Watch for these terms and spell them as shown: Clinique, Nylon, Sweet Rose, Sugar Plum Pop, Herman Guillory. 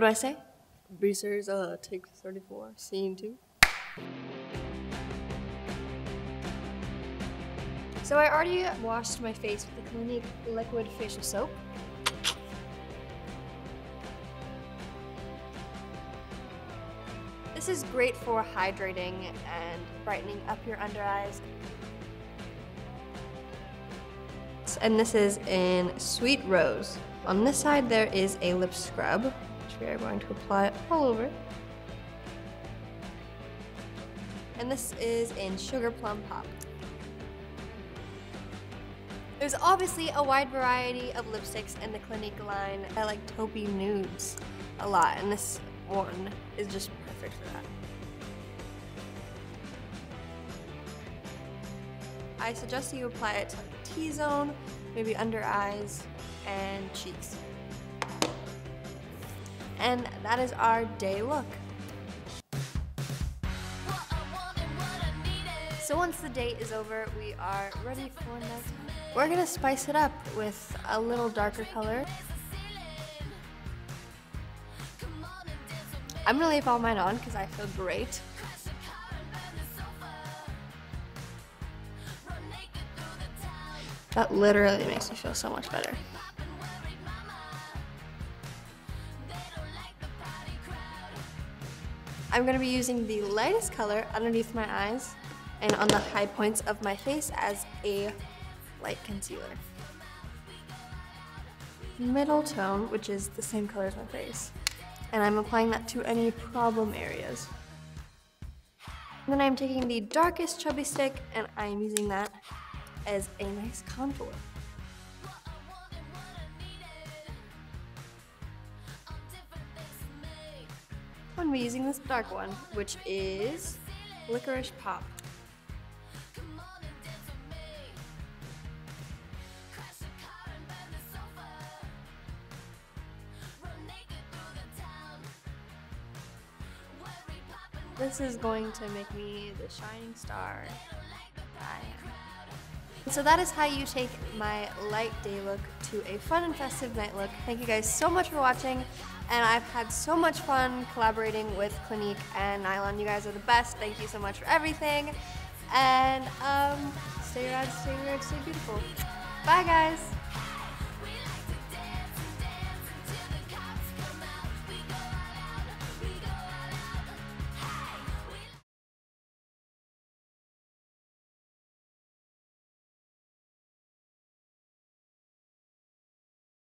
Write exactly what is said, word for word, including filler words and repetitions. What do I say? Research uh, take thirty-four, scene two. So I already washed my face with the Clinique liquid facial soap. This is great for hydrating and brightening up your under eyes. And this is in Sweet Rose. On this side there is a lip scrub, which we are going to apply all over. And this is in Sugar Plum Pop. There's obviously a wide variety of lipsticks in the Clinique line. I like taupey nudes a lot, and this one is just perfect for that. I suggest you apply it to the T-zone, maybe under eyes, and cheeks. And that is our day look. So once the day is over, we are ready for next. We're gonna spice it up with a little darker color. I'm gonna leave all mine on because I feel great. That literally makes me feel so much better. I'm gonna be using the lightest color underneath my eyes and on the high points of my face as a light concealer. Middle tone, which is the same color as my face. And I'm applying that to any problem areas. And then I'm taking the darkest chubby stick and I'm using that as a nice contour. I'm gonna be using this dark one, which is Licorice Pop. This is going to make me the shining star I am. So that is how you take my light day look to a fun and festive night look. Thank you guys so much for watching, and I've had so much fun collaborating with Clinique and Nylon. You guys are the best. Thank you so much for everything, and um, stay rad, stay weird, stay beautiful. Bye guys.